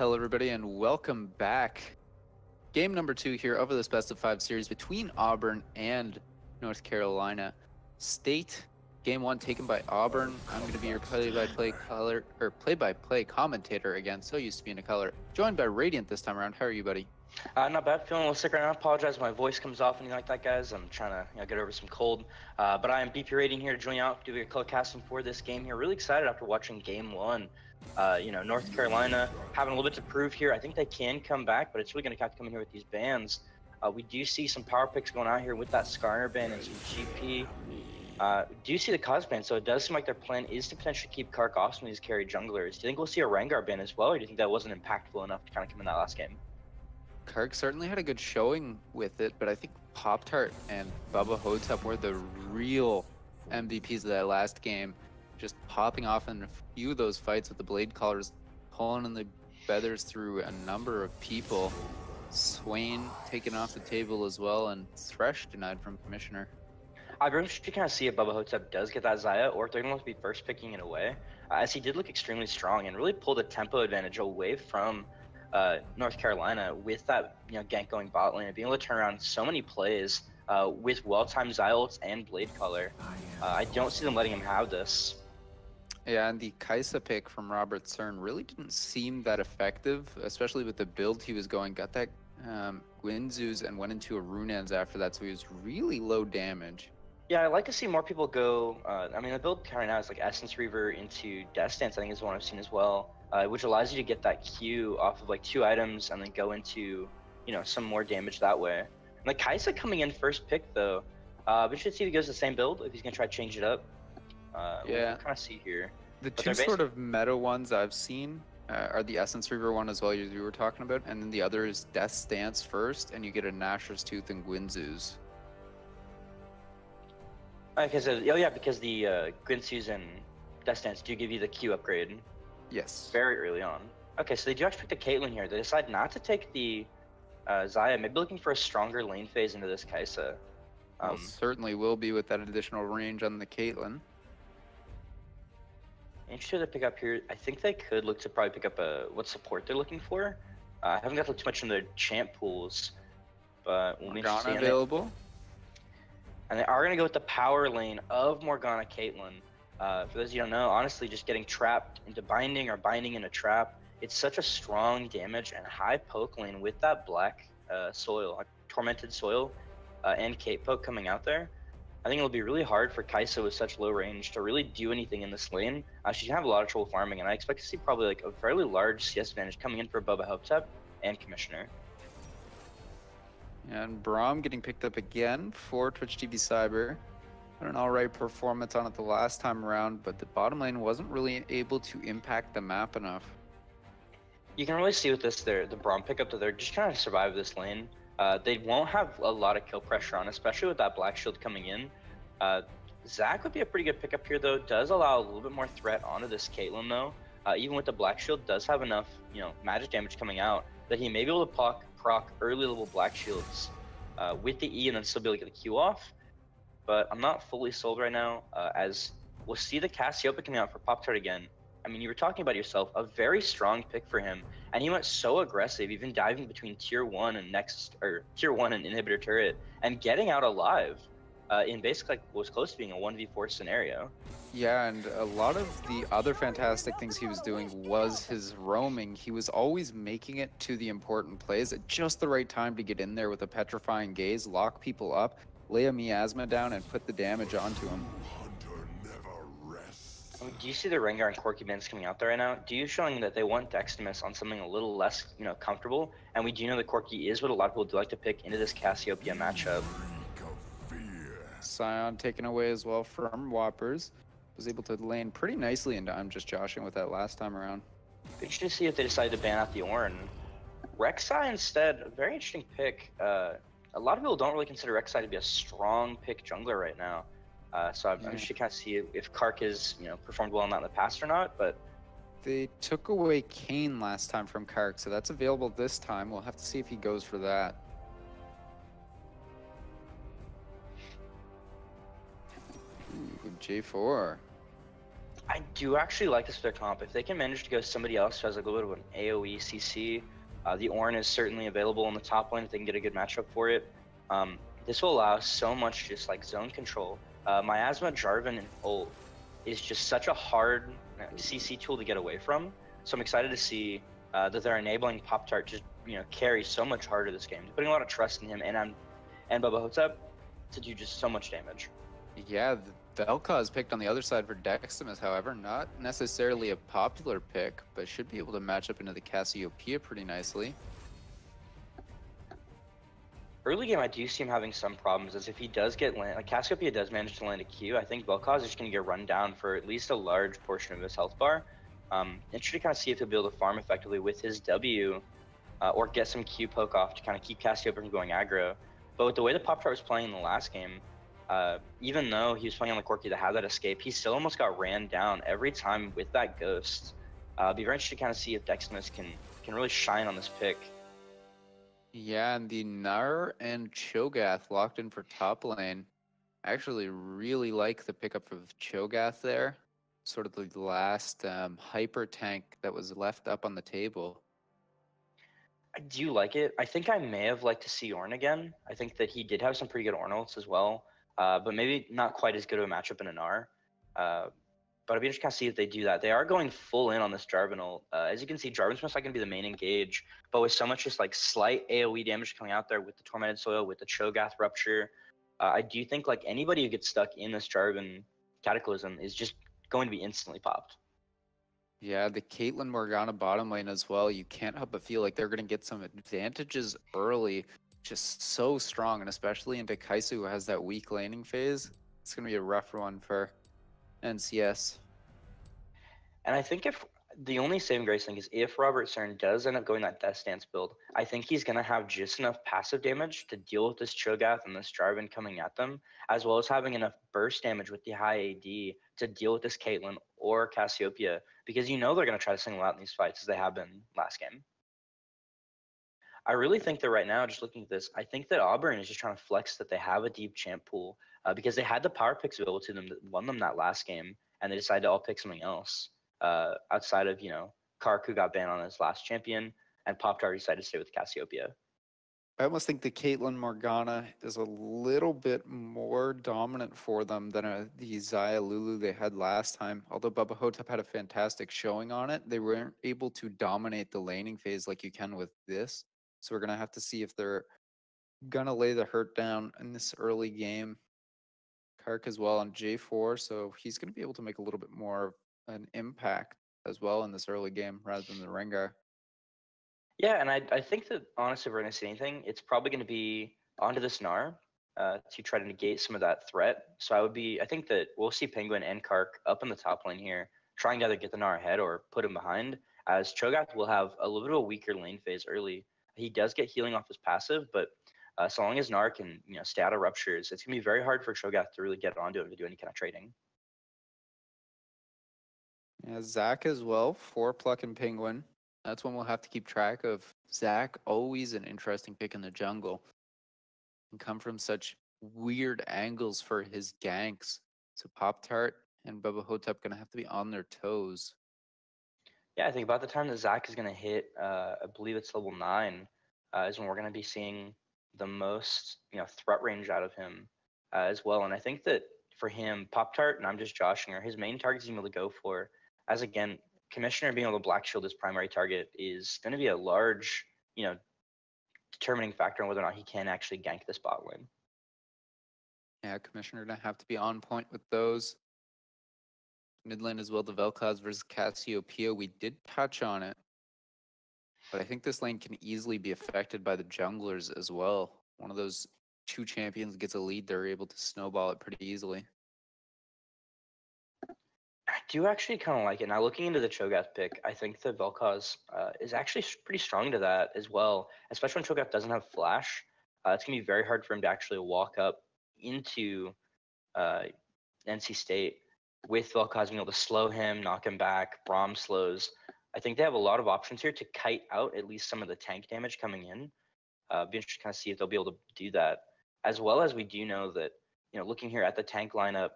Hello everybody and welcome back. Game number 2 here over this best of 5 series between Auburn and North Carolina State. Game 1 taken by Auburn. I'm going to be your play-by-play commentator again, so used to being a color. Joined by Radiant this time around. How are you, buddy? Not bad. Feeling a little sick right now. I apologize if my voice comes off anything like that, guys. I'm trying to get over some cold. But I am BP Radiant here to join you out, doing a color casting for this game here. Really excited after watching Game 1. You know, North Carolina having a little bit to prove here. I think they can come back, but it's really going to have to come in here with these bans. We do see some power picks going out here with that Skarner ban and some GP. Do you see the Cos ban? So it does seem like their plan is to potentially keep Kark off some of these carry junglers. Do you think we'll see a Rengar ban as well, or do you think that wasn't impactful enough to kind of come in that last game? Kark certainly had a good showing with it, but I think Pop-Tart and Bubba Hotep were the real MVPs of that last game. Just popping off in a few of those fights with the blade collars, pulling in the feathers through a number of people. Swain taken off the table as well, and Thresh denied from Commissioner. I'd really kind of see if Bubba Hotep does get that Xayah, or if they're going to be first picking it away, as he did look extremely strong and really pulled the tempo advantage away from North Carolina with that gank going bot lane and being able to turn around so many plays with well-timed Xayah ults and blade collar. I don't see them letting him have this. Yeah, and the Kai'Sa pick from Robert Cern really didn't seem that effective, especially with the build he was going. Got that Guinsoo's and went into a Runes after that, so he was really low damage. Yeah, I like to see more people go. I mean, the build right now is like Essence Reaver into Death's Dance, I think is one I've seen as well, which allows you to get that Q off of like 2 items and then go into, some more damage that way. And like Kai'Sa coming in first pick though, we should see if he goes the same build, if he's gonna try to change it up. Yeah, kind of see here the two sort of meta ones I've seen are the Essence Reaver one as well, as you were talking about, and then the other is Death's Dance first, and you get a Nasher's Tooth and Guinsoo's. Because the Guinsoo's and Death's Dance do give you the Q upgrade. Yes. Very early on. Okay, so they do actually pick the Caitlyn here. They decide not to take the Xayah, maybe looking for a stronger lane phase into this Kai'Sa. Well, certainly will be with that additional range on the Caitlyn. Interested to pick up here. I think they could look to probably pick up what support they're looking for. I haven't got to look too much in their champ pools, but we'll be Morgana available. And they are going to go with the power lane of Morgana Caitlyn. For those of you who don't know, honestly, just getting trapped into binding or binding into trap, it's such a strong damage and high poke lane with that black soil, like tormented soil, and Kate poke coming out there. I think it'll be really hard for Kai'Sa with such low range to really do anything in this lane. She's gonna have a lot of trouble farming, and I expect to see probably like a fairly large CS advantage coming in for Bubba Hotep and Commissioner. And Braum getting picked up again for Twitch TV Cyber. Had an alright performance on it the last time around, but the bottom lane wasn't really able to impact the map enough. You can really see with this, the Braum pickup that they're just trying to survive this lane. They won't have a lot of kill pressure on, especially with that black shield coming in. Zach would be a pretty good pickup here, though. Does allow a little bit more threat onto this Caitlyn, though. Even with the black shield, does have enough, magic damage coming out that he may be able to proc early level black shields with the E and then still be able to get the Q off. But I'm not fully sold right now, as we'll see the Cassiopeia coming out for Pop-Tart again. I mean, you were talking about yourself, a very strong pick for him, and he went so aggressive, even diving between tier 1 and inhibitor turret, and getting out alive in basically what was close to being a 1v4 scenario. Yeah, and a lot of the other fantastic things he was doing was his roaming. He was always making it to the important plays at just the right time to get in there with a petrifying gaze, lock people up, lay a miasma down, and put the damage onto him. Do you see the Rengar and Corki bans coming out there right now? Do you showing that they want Deximus on something a little less, comfortable? And we do know that Corki is what a lot of people do like to pick into this Cassiopeia matchup. Scion taken away as well from Whoppers. Was able to lane pretty nicely into I'm Just Joshing with that last time around. Interesting to see if they decided to ban out the Ornn. Rek'Sai instead, a very interesting pick. A lot of people don't really consider Rek'Sai to be a strong pick jungler right now. So I'm interested to kind of see if Kark has, performed well in the past or not, but... They took away Kayn last time from Kark, so that's available this time. We'll have to see if he goes for that. Ooh, J4. I do actually like this for their comp. If they can manage to go somebody else who has like a little bit of an AoE CC, the Ornn is certainly available in the top lane if they can get a good matchup for it. This will allow so much just like zone control. Miasma, Jarvan, and Ult is just such a hard CC tool to get away from. So I'm excited to see that they're enabling Pop-Tart to carry so much harder this game. They're putting a lot of trust in him and Bubba Hotep to do just so much damage. Yeah, the Vel'Koz picked on the other side for Deximus, however, not necessarily a popular pick, but should be able to match up into the Cassiopeia pretty nicely. Early game, I do see him having some problems, as if he does get land, like Cassiopeia does manage to land a Q, I think Vel'Koz is just going to get run down for at least a large portion of his health bar. Interested to kind of see if he'll be able to farm effectively with his W, or get some Q poke off to kind of keep Cassiopeia from going aggro. But with the way the Pop-Tart was playing in the last game, even though he was playing on the Corki that had that escape, he still almost got ran down every time with that Ghost. It'd be very interesting to kind of see if Deximus can really shine on this pick. Yeah, and the Gnar and Cho'gath locked in for top lane. I actually really like the pickup of Cho'gath there. Sort of the last hyper tank that was left up on the table. I do like it. I think I may have liked to see Ornn again. I think that he did have some pretty good Ornn ults as well, but maybe not quite as good of a matchup in a Gnar. But I'd be interested to kind of see if they do that. They are going full in on this Jarvan ult. As you can see, Jarvan's most likely going to be the main engage, but with so much just like slight AoE damage coming out there with the Tormented Soil, with the Cho'gath Rupture, I do think like anybody who gets stuck in this Jarvan Cataclysm is just going to be instantly popped. Yeah, the Caitlyn Morgana bottom lane as well. You can't help but feel like they're going to get some advantages early. Just so strong, and especially into Kai'Sa, who has that weak laning phase. It's going to be a rough one for NCS. And I think if the only saving grace thing is if Robert Cern does end up going that Death's Dance build, I think he's going to have just enough passive damage to deal with this Cho'Gath and this Jarvan coming at them, as well as having enough burst damage with the high AD to deal with this Caitlyn or Cassiopeia, because you know they're going to try to single out in these fights as they have been last game. I really think that right now, just looking at this, I think that Auburn is just trying to flex that they have a deep champ pool, because they had the power picks available to them that won them that last game, and they decided to all pick something else outside of, Kark, who got banned on his last champion, and Pop-Tart decided to stay with Cassiopeia. I almost think the Caitlyn Morgana is a little bit more dominant for them than the Xayah Lulu they had last time. Although Bubba Hotep had a fantastic showing on it, they weren't able to dominate the laning phase like you can with this. So we're going to have to see if they're going to lay the hurt down in this early game. Kark as well on J4, so he's going to be able to make a little bit more of an impact as well in this early game rather than the Rengar. Yeah, and I think that, honestly, if we're going to see anything, it's probably going to be onto this Gnar to try to negate some of that threat. So I think that we'll see Penguin and Kark up in the top lane here, trying to either get the Gnar ahead or put him behind, as Cho'Gath will have a little bit of a weaker lane phase early. He does get healing off his passive, but so long as Gnar can stay out of ruptures, it's going to be very hard for Cho'Gath to really get onto him to do any kind of trading. Yeah, Zach as well, for Pluck and Penguin. That's one we'll have to keep track of. Zach, always an interesting pick in the jungle. Can come from such weird angles for his ganks. So Pop-Tart and Bubba Hotep going to have to be on their toes. Yeah, I think about the time that Zach is going to hit, I believe it's level 9, is when we're going to be seeing the most threat range out of him as well. And I think that for him, Pop-Tart, and I'm just joshing her, his main target is going to be able to go for, as again, Commissioner being able to black shield his primary target is going to be a large, determining factor on whether or not he can actually gank this bot lane. Yeah, Commissioner going to have to be on point with those. Mid lane as well, the Vel'Koz versus Cassiopeia. We did touch on it, but I think this lane can easily be affected by the junglers as well. One of those two champions gets a lead, they're able to snowball it pretty easily. I do actually kind of like it. Now, looking into the Cho'Gath pick, I think the Vel'Koz is actually pretty strong to that as well, especially when Cho'Gath doesn't have Flash. It's going to be very hard for him to actually walk up into NC State with Vel'Koz being able to slow him, knock him back, Braum slows. I think they have a lot of options here to kite out at least some of the tank damage coming in. Be interested to kind of see if they'll be able to do that. As well as we do know that, looking here at the tank lineup,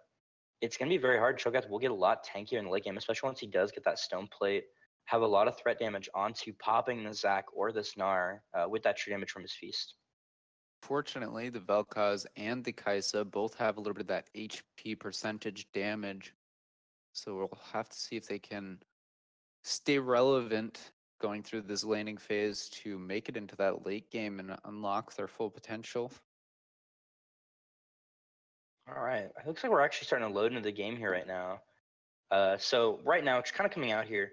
it's going to be very hard. Cho'Gath will get a lot tankier in the late game, especially once he does get that stone plate. Have a lot of threat damage onto popping the Zach or the Gnar with that true damage from his feast. Fortunately, the Vel'Koz and the Kai'Sa both have a little bit of that HP percentage damage. So we'll have to see if they can stay relevant going through this laning phase to make it into that late game and unlock their full potential. All right. It looks like we're actually starting to load into the game here right now. So right now, it's kind of coming out here.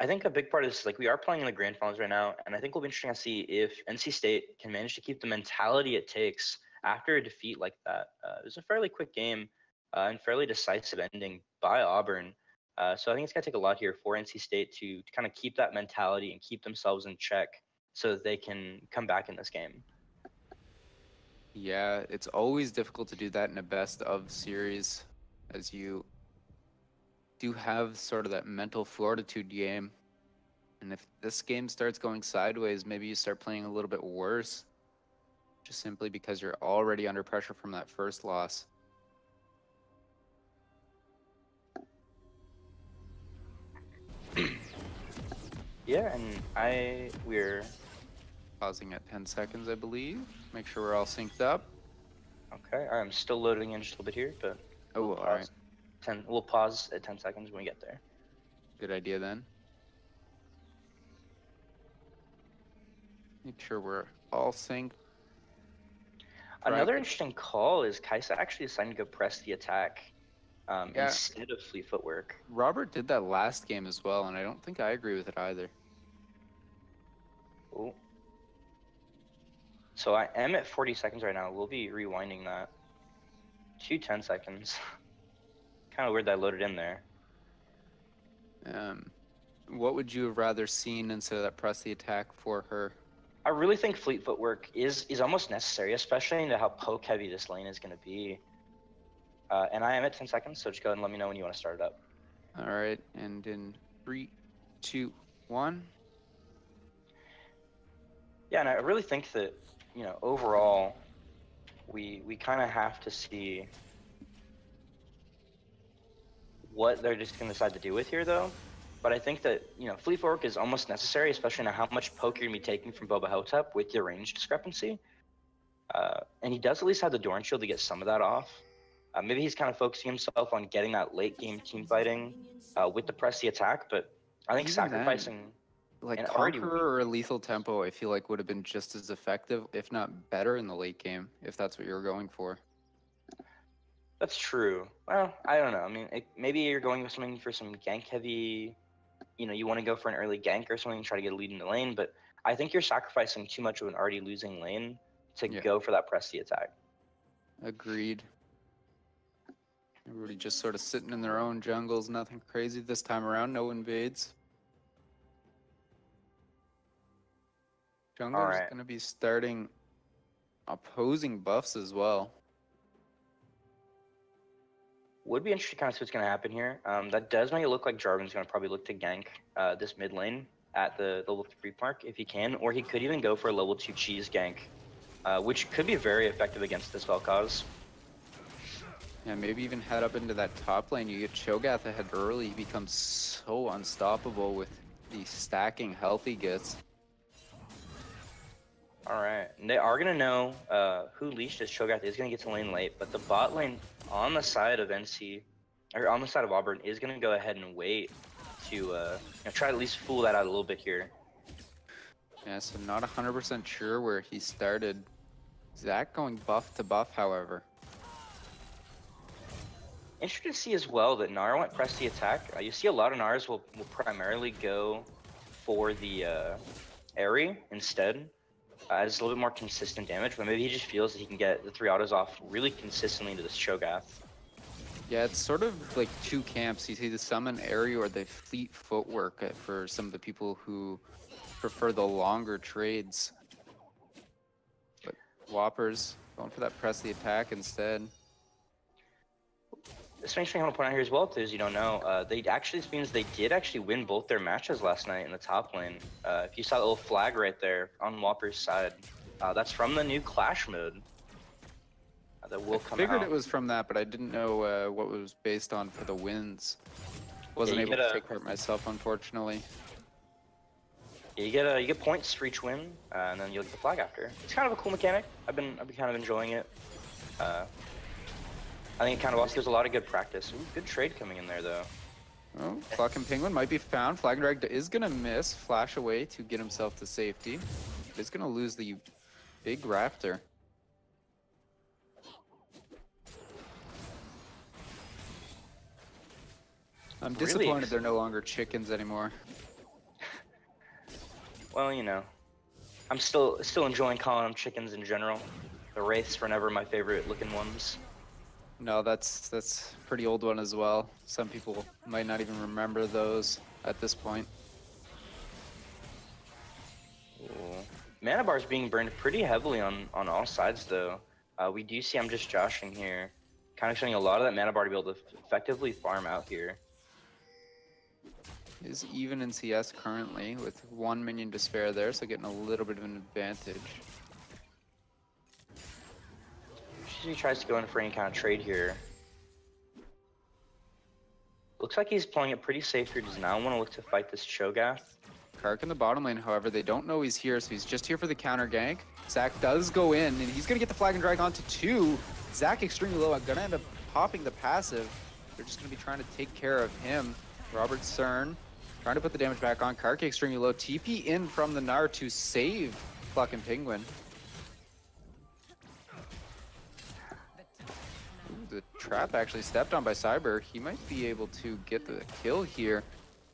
I think a big part of this is like we are playing in the grand finals right now, and I think it'll be interesting to see if NC State can manage to keep the mentality it takes after a defeat like that. It was a fairly quick game and fairly decisive ending by Auburn. So I think it's going to take a lot here for NC State to kind of keep that mentality and keep themselves in check so that they can come back in this game. Yeah, it's always difficult to do that in a best of series, as you do have sort of that mental fortitude game. And if this game starts going sideways, maybe you start playing a little bit worse, just simply because you're already under pressure from that first loss. Yeah, and we're pausing at 10 seconds, I believe. Make sure we're all synced up. Okay, I'm still loading in just a little bit here, but we'll all right. We'll pause at 10 seconds when we get there. Good idea then. Make sure we're all synced. Another interesting call is Kai'Sa actually deciding to go press the attack instead of Fleet Footwork. Robert did that last game as well, and I don't think I agree with it either. Oh. So I am at 40 seconds right now. We'll be rewinding that to 10 seconds. Kind of weird that I loaded in there. What would you have rather seen instead of that press the attack for her? I really think Fleet Footwork is almost necessary, especially into how poke heavy this lane is going to be. And I am at 10 seconds, so just go ahead and let me know when you want to start it up. All right, and in 3, 2, 1. Yeah, and I really think that, you know, overall, we kind of have to see what they're just going to decide to do with here, though. But I think that, you know, Fleet Footwork is almost necessary, especially in how much poke you're going to be taking from Bubba Hotep with your range discrepancy. And he does at least have the Dorn Shield to get some of that off. Maybe he's kind of focusing himself on getting that late-game teamfighting with the press the attack, but I think even sacrificing... Then, like, Conqueror or Lethal Tempo, I feel like, would have been just as effective, if not better, in the late game, if that's what you're going for. That's true. Well, I don't know. I mean, maybe you're going with something for some gank heavy, you know, you want to go for an early gank or something and try to get a lead in the lane, but I think you're sacrificing too much of an already losing lane to go for that press the attack. Agreed. Everybody just sort of sitting in their own jungles, nothing crazy this time around, no invades. Jungler's going to be starting opposing buffs as well. Would be interesting to kind of see what's going to happen here. That does make it look like Jarvan's going to probably look to gank this mid lane at the level 3 mark if he can, or he could even go for a level 2 cheese gank, which could be very effective against this Vel'Koz. Yeah, maybe even head up into that top lane. You get Cho'Gath ahead early, he becomes so unstoppable with the stacking health he gets. Alright, and they are going to know who leashed as Cho'Gath is going to get to lane late, but the bot lane on the side of Auburn is going to go ahead and wait to you know, try to at least fool that out a little bit here. Yeah, so not 100% sure where he started. Zach going buff to buff, however. Interesting to see as well that Gnar went press the attack. You see a lot of Gnars will primarily go for the Airy instead. It's a little bit more consistent damage, but maybe he just feels that he can get the 3 autos off really consistently into this Cho'Gath. Yeah, it's sort of like two camps. You see the Summon Airy or the Fleet Footwork for some of the people who prefer the longer trades. But Whoppers going for that press the attack instead. This makes me want to point out here as well, as you don't know, this means they did actually win both their matches last night in the top lane. If you saw the little flag right there on Whopper's side, that's from the new Clash mode. that will come out. I figured it was from that, but I didn't know what it was based on for the wins. Wasn't able to take part myself, unfortunately. You get points for each win, and then you'll get the flag after. It's kind of a cool mechanic. I've been kind of enjoying it. I think it kind of also gives a lot of good practice. Ooh, good trade coming in there though. Oh, Clock and Penguin might be found. Flag and Drag is gonna miss. Flash away to get himself to safety. But it's gonna lose the big Raptor. I'm disappointed they're no longer chickens anymore. Well, you know, I'm still enjoying calling them chickens in general. The Wraiths were never my favorite looking ones. No, that's a pretty old one as well. Some people might not even remember those at this point. Cool. Mana bar's being burned pretty heavily on all sides though. We do see I'm just joshing here, kind of showing a lot of that mana bar to be able to effectively farm out here. Is even in CS currently with one minion to spare there, so getting a little bit of an advantage. He tries to go in for any kind of trade here. Looks like he's playing it pretty safe here. Does not want to look to fight this Cho'gath. Kark in the bottom lane, however, they don't know he's here, so he's just here for the counter gank. Zach does go in, and he's going to get the flag and drag onto 2. Zach extremely low. I'm going to end up popping the passive. They're just going to be trying to take care of him. Robert Cern trying to put the damage back on. Kark extremely low. TP in from the Gnar to save Clock and Penguin. The trap actually stepped on by Cyber. He might be able to get the kill here.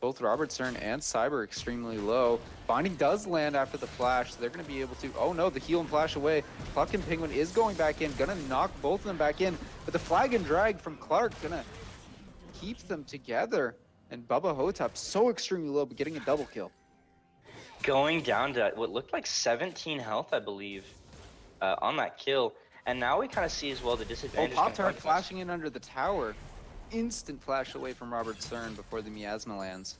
Both Robert Cern and Cyber extremely low. Binding does land after the flash, so they're going to be able to... Oh no, the heal and flash away. Clock and Penguin is going back in, going to knock both of them back in, but the flag and drag from Kark going to keep them together. And Bubba Hotep so extremely low, but getting a double kill. Going down to what looked like 17 health, I believe, on that kill. And now we kind of see as well the disadvantage. Oh, Pop-Tart flashing in under the tower. Instant flash away from Robert Cern before the miasma lands.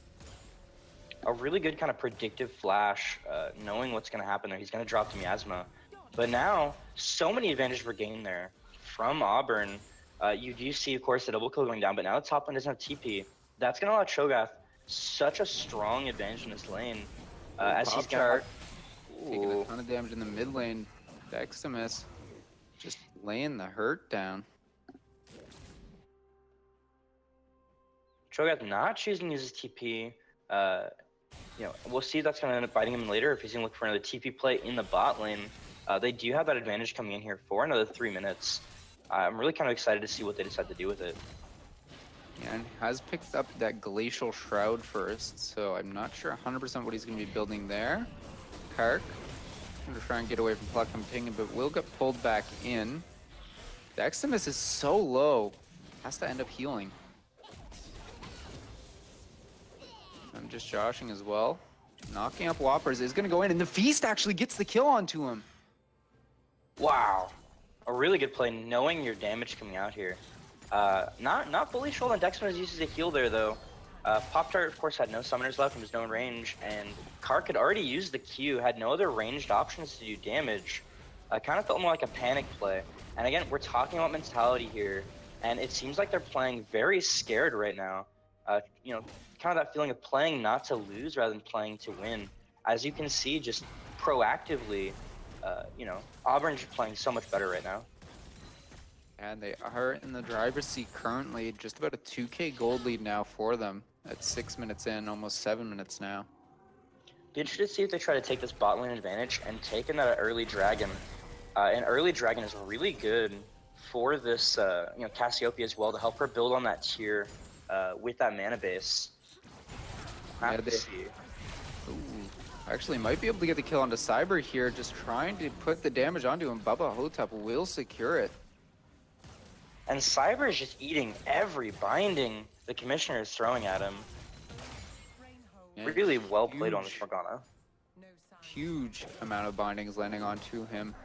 A really good kind of predictive flash, knowing what's going to happen there. He's going to drop the miasma. But now, so many advantages were gained there from Auburn. You do see, of course, the double kill going down, but now the top lane doesn't have TP. That's going to allow Cho'Gath such a strong advantage in this lane. As he's going to... Taking a ton of damage in the mid lane. Deximus. Just laying the hurt down. Cho'Gath not choosing to use his TP. You know, we'll see if that's going to end up biting him later if he's going to look for another TP play in the bot lane. They do have that advantage coming in here for another 3 minutes. I'm really kind of excited to see what they decide to do with it. Yeah, and has picked up that Glacial Shroud first, so I'm not sure 100% what he's going to be building there. Kark. Gonna try and get away from Pluck and Ping, but will get pulled back in. The Deximus is so low, has to end up healing. I'm just joshing as well. Knocking up Whoppers is gonna go in, and the Feast actually gets the kill onto him. Wow, a really good play, knowing your damage coming out here. Not fully sure that Deximus uses a heal there though. Pop-Tart, of course, had no summoners left and was no range, and Kark had already used the Q, had no other ranged options to do damage. Kind of felt more like a panic play. And again, we're talking about mentality here, and it seems like they're playing very scared right now. You know, kind of that feeling of playing not to lose rather than playing to win. As you can see, just proactively, you know, Auburn's playing so much better right now. And they are in the driver's seat currently, just about a 2K gold lead now for them. At 6 minutes in, almost 7 minutes now. Be interested to see if they try to take this bot lane advantage and take in that early dragon. An early dragon is really good for this, you know, Cassiopeia as well, to help her build on that tier with that mana base. Yeah, they... Ooh. Actually, might be able to get the kill onto Cyber here, just trying to put the damage onto him. Bubba Hotep will secure it. And Cyber is just eating every binding the Commissioner is throwing at him. Yeah, really well played on this Morgana. Huge amount of bindings landing onto him.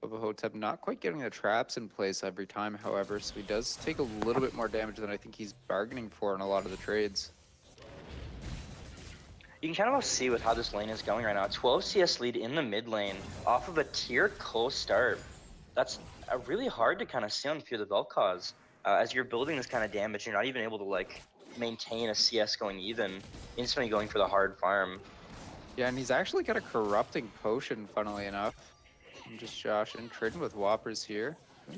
Bubba Hotep not quite getting the traps in place every time, however, so he does take a little bit more damage than I think he's bargaining for in a lot of the trades. You can kind of see with how this lane is going right now. 12 CS lead in the mid lane off of a tier Cole start. That's really hard to kind of stay on the field of Vel'Koz as you're building this kind of damage. You're not even able to like maintain a CS going even, instantly going for the hard farm. Yeah, and he's actually got a corrupting potion, funnily enough. I'm just Josh and trading with Whoppers here.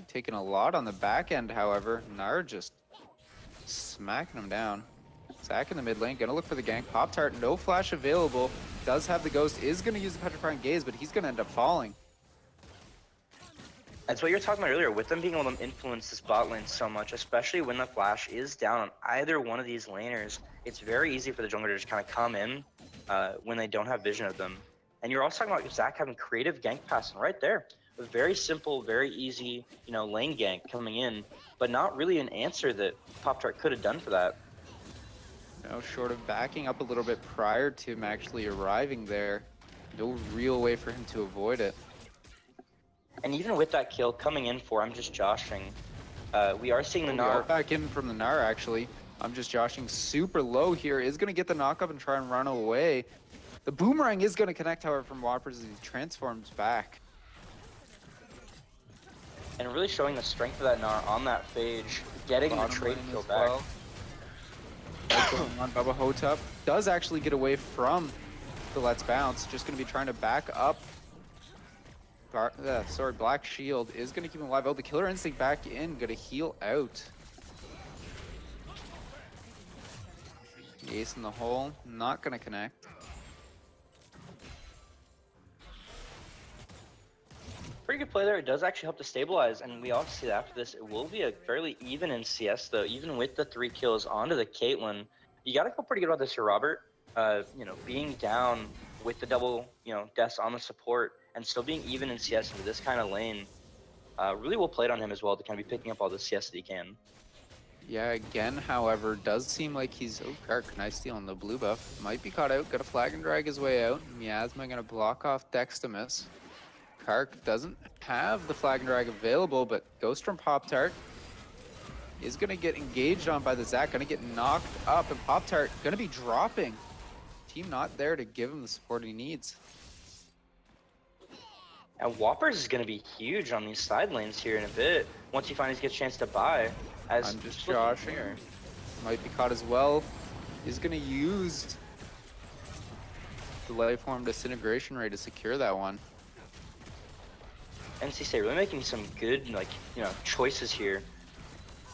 Taking a lot on the back end, however. Gnar just smacking him down. Zach in the mid lane, gonna look for the gank. Pop-Tart, no flash available. Does have the ghost, is gonna use the petrifying gaze, but he's gonna end up falling. That's what you were talking about earlier, with them being able to influence this bot lane so much, especially when the flash is down on either one of these laners. It's very easy for the jungler to just kind of come in when they don't have vision of them. And you're also talking about Zach having creative gank passing right there. A very simple, very easy, you know, lane gank coming in, but not really an answer that Pop-Tart could have done for that. No, short of backing up a little bit prior to him actually arriving there, no real way for him to avoid it. And even with that kill coming in for I'm just joshing, we are seeing the Gnar back in from the Gnar. Actually, I'm just joshing super low here, is going to get the knock up and try and run away. The boomerang is going to connect, however, from Whoppers as he transforms back. And really showing the strength of that Gnar on that phage, getting the trade kill back. Well. On Bubba Hotep does actually get away from the Let's Bounce. Just going to be trying to back up. Sorry, Black Shield is going to keep him alive. Oh, the Killer Instinct back in. Going to heal out. Ace in the hole. Not going to connect. Pretty good play there. It does actually help to stabilize, and we all see that after this, it will be a fairly even in CS though, even with the 3 kills onto the Caitlyn. You gotta feel pretty good about this here, Robert. You know, being down with the double, you know, deaths on the support, and still being even in CS into this kind of lane. Really well played on him as well to kind of be picking up all the CS that he can. Yeah, again, however, does seem like he's... Oh, Kark, nice steal on the blue buff. Might be caught out, got a flag and drag his way out. Miasma gonna block off Deximus. Kark doesn't have the flag and drag available, but Ghost from Pop-Tart is going to get engaged on by the Zach, going to get knocked up, and Pop-Tart going to be dropping. Team not there to give him the support he needs. And Whoppers is going to be huge on these side lanes here in a bit, once he finally gets a chance to buy. As I'm just Josh here. Might be caught as well. He's going to use the Lifeform Disintegration Ray to secure that one. NC State really making some good, like, you know, choices here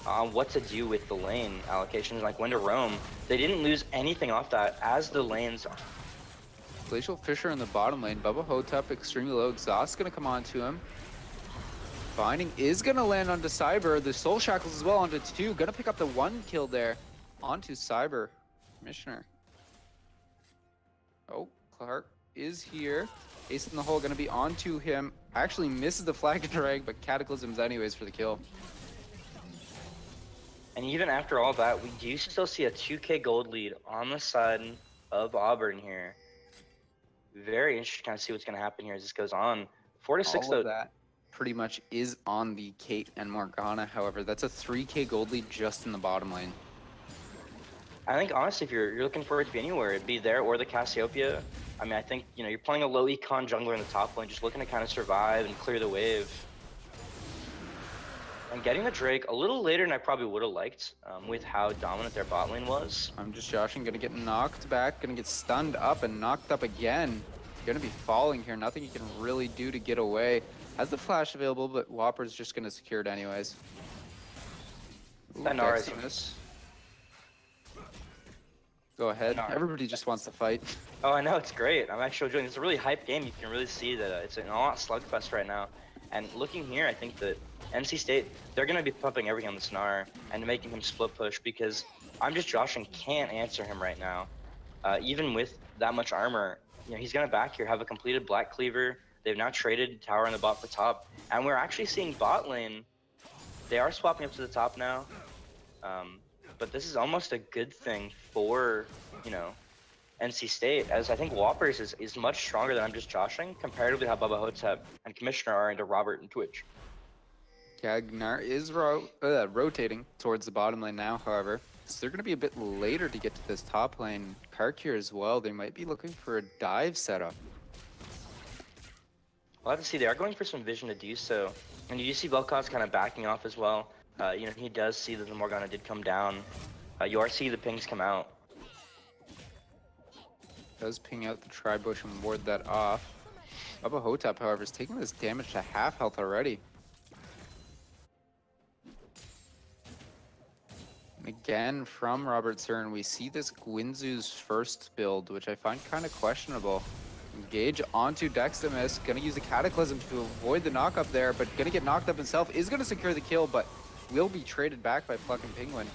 on what to do with the lane allocations, like when to roam. They didn't lose anything off that as the lanes are. Glacial Fisher in the bottom lane. Bubba Hotep extremely low. Exhaust going to come on to him. Binding is going to land onto Cyber. The Soul Shackles as well onto 2. Going to pick up the 1 kill there onto Cyber. Commissioner. Oh, Kark is here. Ace in the hole going to be onto him. Actually misses the flag and drag, but Cataclysms anyways for the kill. And even after all that, we do still see a 2k gold lead on the side of Auburn here. Very interesting to kind of see what's going to happen here as this goes on. 4 to 6 though. That pretty much is on the Kate and Morgana, however. That's a 3k gold lead just in the bottom lane. I think, honestly, if you're looking for it to be anywhere, it'd be there or the Cassiopeia. I mean, I think, you know, you're playing a low econ jungler in the top lane, just looking to kind of survive and clear the wave. And getting the Drake a little later than I probably would have liked with how dominant their bot lane was. I'm just joshing, gonna get knocked back, gonna get stunned up and knocked up again. Gonna be falling here, nothing you can really do to get away. Has the flash available, but Whopper's just gonna secure it anyways. Ooh, Deximus. Go ahead. Gnar. Everybody just wants to fight. Oh, I know. It's great. I'm actually enjoying it. It's a really hype game. You can really see that it's an all-out slugfest right now. And looking here, I think that NC State, they're going to be pumping everything on the Gnar and making him split push because I'm just joshing can't answer him right now. Even with that much armor, you know, he's going to back here, have a completed Black Cleaver. They've now traded tower on the bot for top. And we're actually seeing bot lane. They are swapping up to the top now. But this is almost a good thing for, you know, NC State, as I think Whoppers is much stronger than I'm just joshing, comparatively how Bubba Hotep and Commissioner are into Robert and Twitch. Yeah, Gnar is rotating towards the bottom lane now, however. So they're going to be a bit later to get to this top lane. Kark here as well. They might be looking for a dive setup. We'll have to see. They are going for some vision to do so. And you do see Vel'Koz kind of backing off as well. You know, he does see that the Morgana did come down. You are seeing the pings come out. Does ping out the Tri-Bush and ward that off. Bubba Hotep, however, is taking this damage to half health already. And again, from Robert Cern, we see this Guinsoo's first build, which I find kind of questionable. Engage onto Deximus, gonna use the Cataclysm to avoid the knock up there, but gonna get knocked up himself, is gonna secure the kill, but will be traded back by Pluck and Penguin.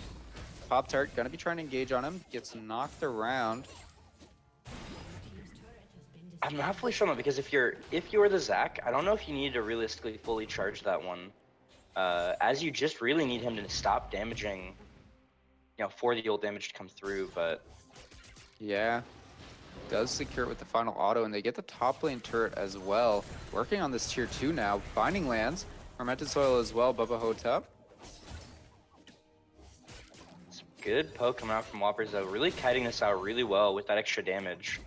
Pop-Tart gonna be trying to engage on him, gets knocked around. I'm not fully sure, because if you're the Zach, I don't know if you need to realistically fully charge that one, as you just really need him to stop damaging, you know, for the old damage to come through, but... Yeah. Does secure it with the final auto, and they get the top lane turret as well. Working on this tier 2 now, finding lands. Fermented Soil as well, Bubba Hotep. Some good poke coming out from Whoppers though, really kiting this out really well with that extra damage.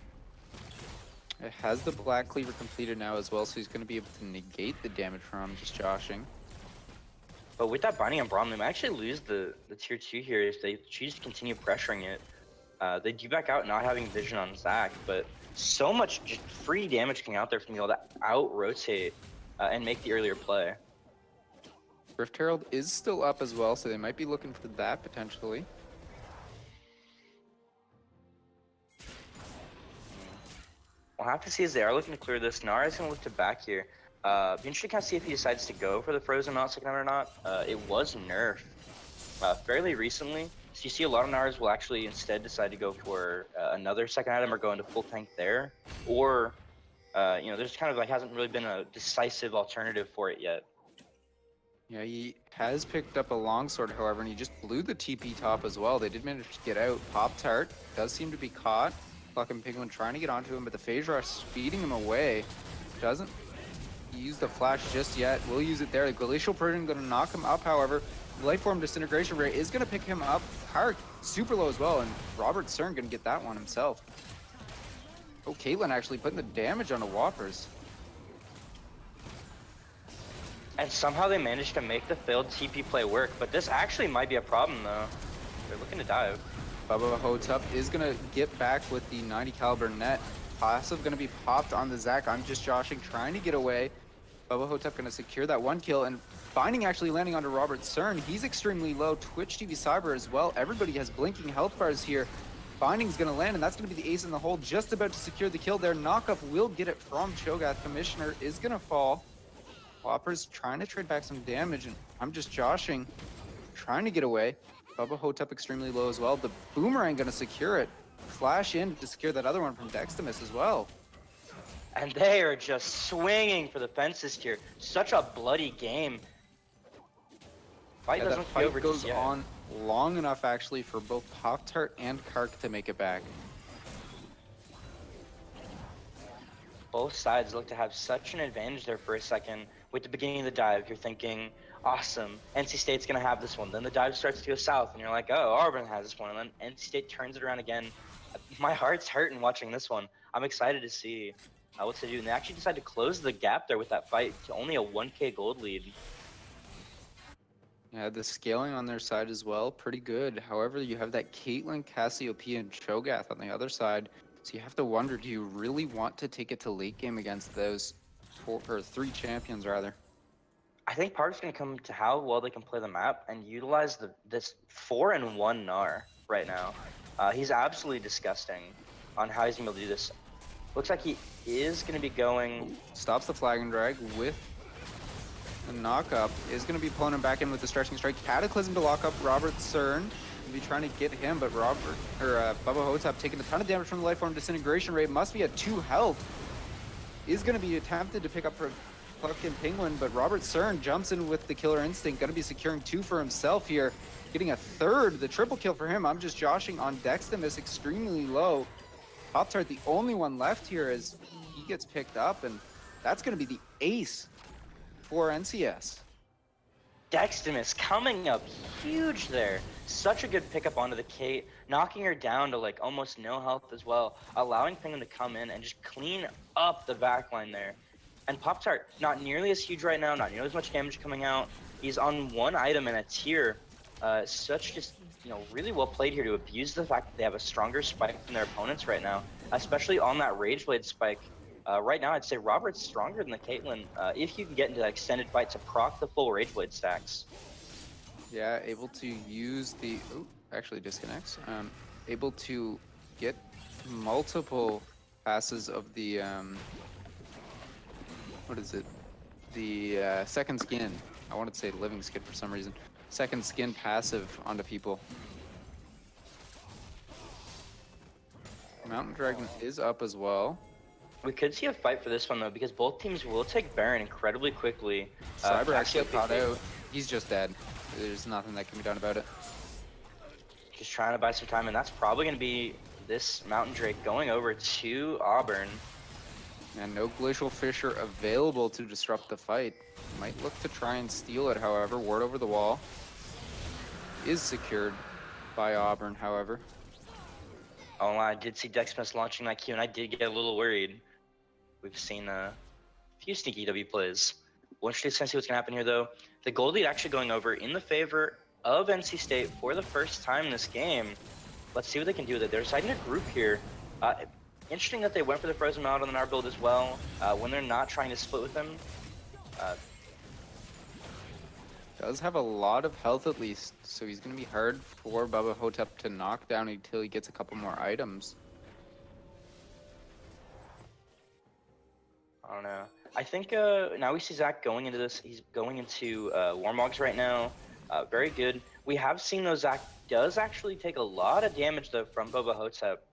It has the Black Cleaver completed now as well, so he's going to be able to negate the damage from just joshing. But with that binding on Braum, they might actually lose the tier 2 here if they choose to continue pressuring it. They do back out not having vision on Zach, but so much just free damage coming out there from being able to out-rotate and make the earlier play. Rift Herald is still up as well, so they might be looking for that potentially. We'll have to see as they are looking to clear this. Gnar is going to look to back here. Be interesting to kind of see if he decides to go for the frozen mount second or not. It was nerfed fairly recently. So you see a lot of Gnars will actually instead decide to go for another second item or go into full tank there. Or, you know, there's kind of like hasn't really been a decisive alternative for it yet. Yeah, he has picked up a longsword, however, and he just blew the TP top as well. They did manage to get out. Pop-Tart does seem to be caught. Pluck and Penguin trying to get onto him, but the Phase Rush speeding him away. Doesn't use the flash just yet. Will use it there. The Glacial Purging going to knock him up, however. Lifeform Disintegration Ray is going to pick him up. Kark super low as well, and Robert Cern going to get that one himself. Oh, Caitlyn actually putting the damage on the Whoppers. And somehow they managed to make the failed TP play work, but this actually might be a problem, though. They're looking to dive. Bubba Hotep is going to get back with the 90 caliber net. Passive going to be popped on the Zach. I'm just joshing, trying to get away. Bubba Hotep going to secure that one kill, and Binding actually landing onto Robert Cern. He's extremely low. Twitch TV Cyber as well. Everybody has blinking health bars here. Binding's going to land, and that's going to be the ace in the hole. Just about to secure the kill there. Knockup will get it from Cho'gath. Commissioner is going to fall. Whoppers trying to trade back some damage, and I'm just joshing, trying to get away. Bubba Hotep extremely low as well. The Boomerang going to secure it. Flash in to secure that other one from Deximus as well. And they are just swinging for the fences here. Such a bloody game. Fight doesn't play over just yet. Goes on long enough actually for both Pop-Tart and Kark to make it back. Both sides look to have such an advantage there for a second. With the beginning of the dive, you're thinking, awesome, NC State's going to have this one. Then the dive starts to go south, and you're like, oh, Auburn has this one. And then NC State turns it around again. My heart's hurting watching this one. I'm excited to see what they do. And they actually decide to close the gap there with that fight to only a 1K gold lead. Yeah, the scaling on their side as well, pretty good. However, you have that Caitlyn, Cassiopeia, and Cho'Gath on the other side. So you have to wonder, do you really want to take it to late game against those three champions, rather? I think part is going to come to how well they can play the map and utilize this 4-and-1 Gnar right now. He's absolutely disgusting on how he's going to be able to do this. Looks like he is going to be going... Stops the flag and drag with the knock-up. Is going to be pulling him back in with the stretching strike. Cataclysm to lock up Robert Cern. Be trying to get him, but Bubba Hotep taking a ton of damage from the Lifeform Disintegration Ray. Must be at 2 health. Is going to be attempted to pick up for Pluck and Penguin, but Robert Cern jumps in with the Killer Instinct. Going to be securing 2 for himself here. Getting a 3rd, the triple kill for him. I'm just joshing on Deximus, extremely low. Pop-Tart, the only one left here as he gets picked up, and that's going to be the ace for NCS. Deximus coming up huge there. Such a good pickup onto the Kate, knocking her down to like almost no health as well, allowing Penguin to come in and just clean up the backline there. And Pop-Tart, not nearly as huge right now, not nearly as much damage coming out. He's on one item and a tier. Such just, you know, really well played here to abuse the fact that they have a stronger spike than their opponents right now, especially on that Rageblade spike. Right now, I'd say Robert's stronger than the Caitlyn, if you can get into that extended fight to proc the full Rageblade stacks. Yeah, able to use the... Ooh, actually disconnects. Able to get multiple passes of the... what is it? The second skin. I wanted to say living skin for some reason. Second skin passive onto people. Mountain Dragon is up as well. We could see a fight for this one though, because both teams will take Baron incredibly quickly. Cyber actually caught out. He's just dead. There's nothing that can be done about it. Just trying to buy some time, and that's probably going to be this Mountain Drake going over to Auburn. And no Glacial Fissure available to disrupt the fight. Might look to try and steal it, however. Ward over the wall is secured by Auburn, however. Oh, I did see Deximus launching that Q, and I did get a little worried. We've seen a few sneaky W plays. We're interested to see what's going to happen here, though. The gold lead actually going over in the favor of NC State for the first time in this game. Let's see what they can do with it. They're deciding to group here. Interesting that they went for the Frozen Meld on the Gnar build as well, when they're not trying to split with them. Does have a lot of health at least, so he's going to be hard for Bubba Hotep to knock down until he gets a couple more items. I don't know. I think now we see Zach going into this. He's going into Warmogs right now. Very good. We have seen though Zach does actually take a lot of damage though from Bubba Hotep,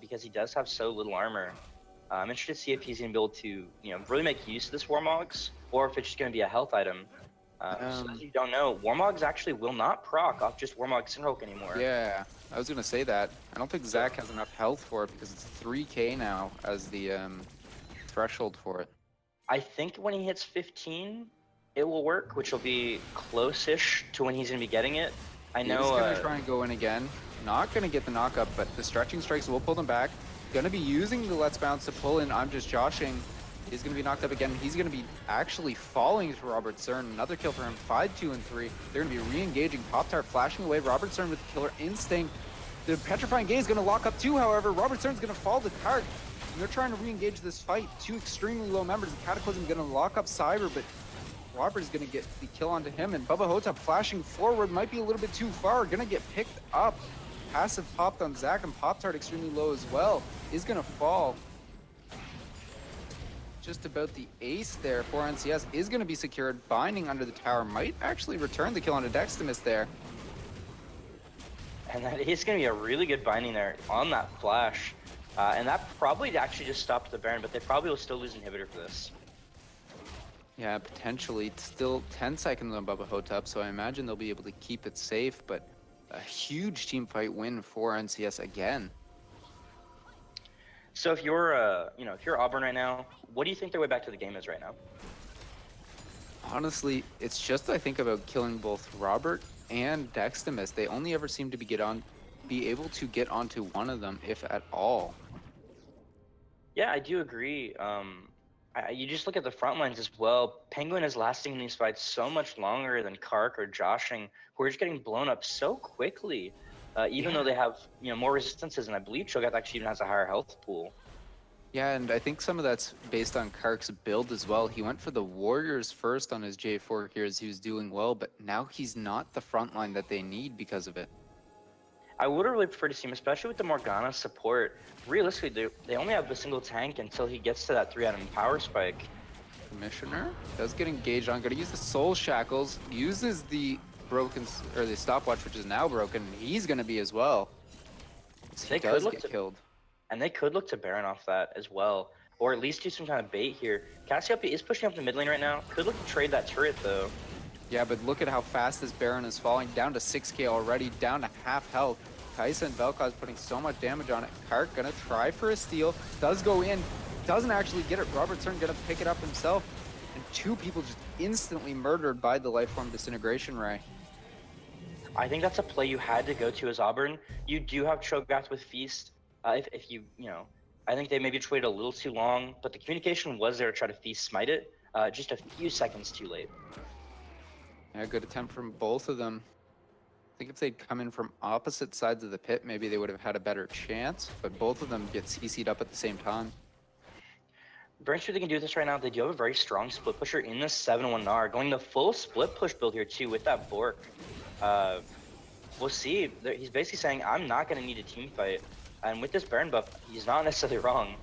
because he does have so little armor. I'm interested to see if he's going to be able to, you know, really make use of this Warmogs, or if it's just going to be a health item. So as you don't know, Warmogs actually will not proc off just Warmog Synhulk anymore. Yeah, I was going to say that. I don't think Zach has enough health for it because it's 3k now as the threshold for it. I think when he hits 15, it will work, which will be close-ish to when he's going to be getting it. I know... He's going to try and go in again. Not going to get the knock-up, but the Stretching Strikes will pull them back. Going to be using the Let's Bounce to pull in I'm Just Joshing. He's going to be knocked up again. He's going to be actually falling for Robert Cern. Another kill for him. 5, 2, and 3. They're going to be re-engaging. Pop-Tart flashing away. Robert Cern with Killer Instinct. The Petrifying Gaze is going to lock up too, however. Robert Cern's going to fall to Kark. And they're trying to re-engage this fight. Two extremely low members. The Cataclysm is going to lock up Cyber, but Robert's going to get the kill onto him. And Bubba Hotep flashing forward. Might be a little bit too far. Going to get picked up. Passive popped on Zach, and Pop-Tart extremely low as well. Is going to fall. Just about the ace there for NCS is going to be secured. Binding under the tower might actually return the kill on Deximus there. And that is going to be a really good binding there on that flash. And that probably actually just stopped the Baron, but they probably will still lose inhibitor for this. Yeah, potentially. It's still 10 seconds on Bubba Hotep, so I imagine they'll be able to keep it safe, but a huge team fight win for NCS again. So if you're, you know, if you're Auburn right now, what do you think their way back to the game is right now? Honestly, it's just I think about killing both Robert and Deximus. They only ever seem to be able to get onto one of them, if at all. Yeah, I do agree. You just look at the front lines as well. Penguin is lasting in these fights so much longer than Kark or Joshing, who are just getting blown up so quickly. Even though they have, you know, more resistances, and I believe Cho'gath actually even has a higher health pool. Yeah, and I think some of that's based on Kark's build as well. He went for the Warriors first on his J4 here as he was doing well, but now he's not the front line that they need because of it. I would have really preferred to see him, especially with the Morgana support. Realistically, they only have the single tank until he gets to that 3-item power spike. Commissioner does get engaged on. Going to use the Soul Shackles. Uses the... broken, or the stopwatch, which is now broken. He's gonna be as well. They could look to killed, and they could look to Baron off that as well, or at least do some kind of bait here. Cassiopeia is pushing up the mid lane right now. Could look to trade that turret though. Yeah, but look at how fast this Baron is falling. Down to 6k already. Down to half health. Kai'Sa and Vel'Koz putting so much damage on it. Kark gonna try for a steal. Does go in. Doesn't actually get it. Robert Cern gonna pick it up himself. And two people just instantly murdered by the Lifeform Disintegration Ray. I think that's a play you had to go to as Auburn. You do have Cho'Gath with Feast. If you know, I think they maybe just waited a little too long, but the communication was there to try to Feast Smite it, just a few seconds too late. Yeah, good attempt from both of them. I think if they'd come in from opposite sides of the pit, maybe they would have had a better chance, but both of them get CC'd up at the same time. Very sure they can do this right now. They do have a very strong split pusher in the 7-1 Gnar, going the full split push build here too with that Bork. We'll see. He's basically saying, I'm not going to need a team fight. And with this Baron buff, he's not necessarily wrong.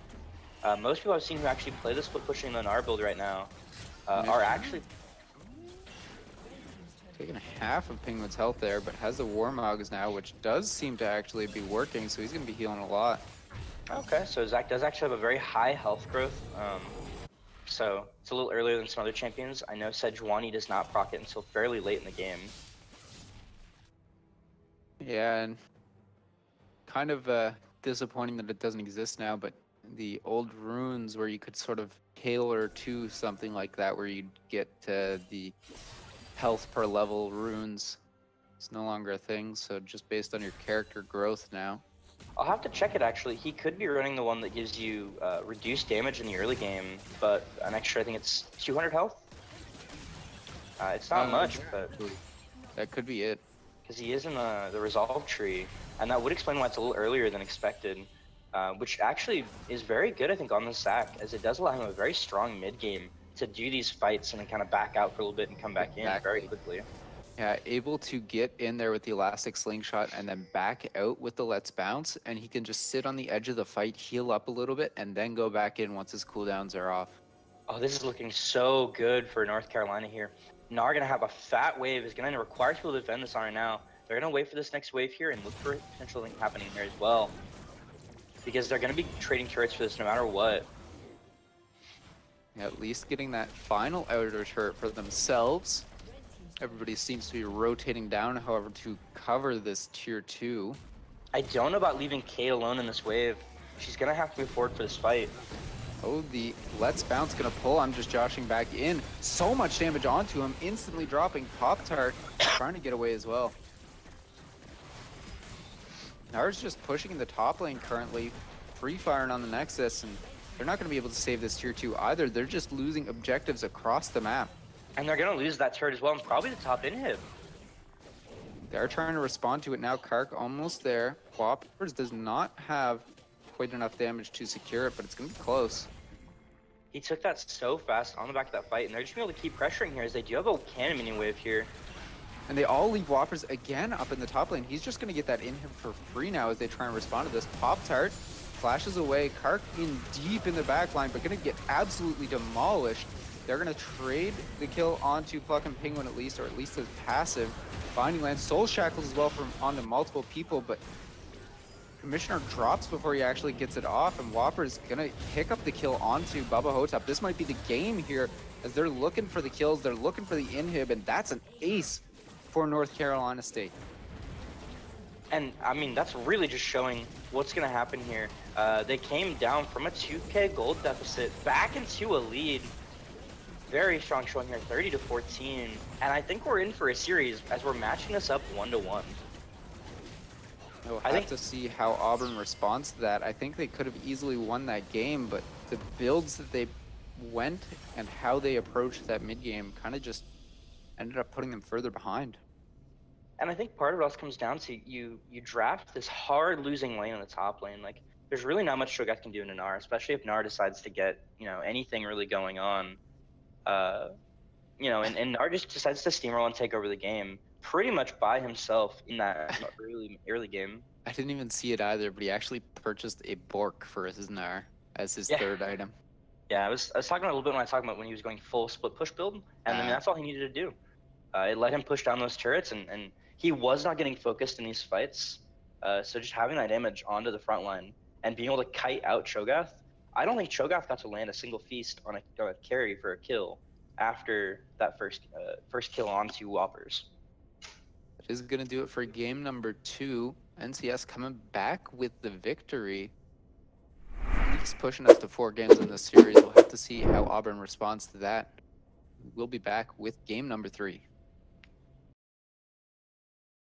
Most people I've seen who actually play the split pushing the Gnar build right now are actually... Taking half of Penguin's health there, but has the Warmogs now, which does seem to actually be working, so he's going to be healing a lot. Okay, so Zach does actually have a very high health growth. So it's a little earlier than some other champions. I know Sejuani does not proc it until fairly late in the game. Yeah, and kind of disappointing that it doesn't exist now, but the old runes where you could sort of tailor to something like that, where you'd get the health per level runes, it's no longer a thing, so just based on your character growth now. I'll have to check it actually. He could be running the one that gives you reduced damage in the early game, but an extra, I think it's 200 health? It's not much, but... That could be it. Because he is in the resolve tree, and that would explain why it's a little earlier than expected, which actually is very good, I think, on this Zach, as it does allow him a very strong mid-game to do these fights and then kind of back out for a little bit and come back in very quickly. Yeah, able to get in there with the elastic slingshot and then back out with the let's bounce, and he can just sit on the edge of the fight, heal up a little bit, and then go back in once his cooldowns are off. Oh, this is looking so good for North Carolina here. Gnar going to have a fat wave. He's going to require people to defend this on right now. They're going to wait for this next wave here and look for potential thing happening here as well, because they're going to be trading turrets for this no matter what. At least getting that final outer turret for themselves. Everybody seems to be rotating down, however, to cover this tier 2. I don't know about leaving Cait alone in this wave. She's going to have to move forward for this fight. Oh, the let's bounce going to pull. I'm just joshing back in. So much damage onto him, instantly dropping. Pop-Tart trying to get away as well. Gnar's just pushing in the top lane currently, free-firing on the Nexus, and they're not going to be able to save this tier 2 either. They're just losing objectives across the map. And they're going to lose that turret as well, and probably the top inhib. They're trying to respond to it now. Kark almost there. Whoppers does not have quite enough damage to secure it, but it's going to be close. He took that so fast on the back of that fight, and they're just going to be able to keep pressuring here as they do have a cannon minion wave here. And they all leave Whoppers again up in the top lane. He's just going to get that inhib for free now as they try and respond to this. Pop-Tart flashes away. Kark in deep in the back line, but going to get absolutely demolished. They're going to trade the kill onto Pluck and Penguin at least, or at least his passive. Binding Land, Soul Shackles as well from onto multiple people, but Commissioner drops before he actually gets it off, and Whopper's going to pick up the kill onto Bubba Hotep. This might be the game here, as they're looking for the kills, they're looking for the inhib, and that's an ace for North Carolina State. And, I mean, that's really just showing what's going to happen here. They came down from a 2K gold deficit back into a lead. Very strong showing here, 30-14, and I think we're in for a series as we're matching this up 1-1. We'll have to see how Auburn responds to that. I think they could have easily won that game, but the builds that they went and how they approached that mid-game kind of just ended up putting them further behind. And I think part of it also comes down to you draft this hard losing lane on the top lane. Like, there's really not much Cho'gath can do in Gnar, especially if Gnar decides to get, you know, anything really going on. You know, and Gnar just decides to steamroll and take over the game pretty much by himself in that early game. I didn't even see it either, but he actually purchased a Bork for his Gnar as his third item. Yeah, I was talking a little bit when he was going full split push build, and I mean, that's all he needed to do. It let him push down those turrets, and he was not getting focused in these fights, so just having that damage onto the front line and being able to kite out Cho'gath. I don't think Cho'Gath got to land a single feast on a carry for a kill after that first kill onto Whoppers. That is going to do it for game number 2. NCS coming back with the victory. He's pushing us to 4 games in this series. We'll have to see how Auburn responds to that. We'll be back with game number 3.